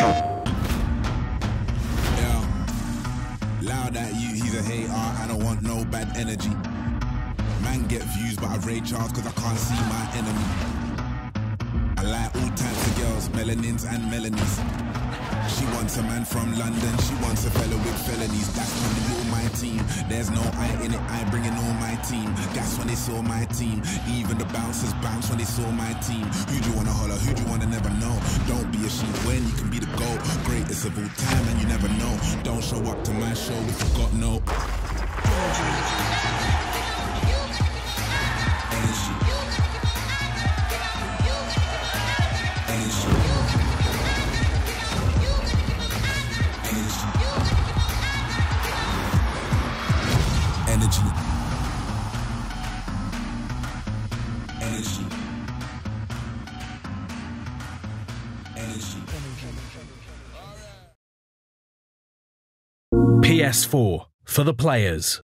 Yeah. Loud at you, he's a hater. I don't want no bad energy. Man get views, but I rage hard because I can't see my enemy. I like all types of girls, melanins and melanies. She wants a man from London, she wants a fella with felonies. That's when they saw my team. There's no I in it, I bringing all my team. That's when they saw my team. Even the bouncers bounce when they saw my team. Who do you wanna holler, who do you wanna never know? Don't be a sheep when you can be the GOAT. Greatest of all time and you never know. Don't show up to my show if you got no. PS4 for the players.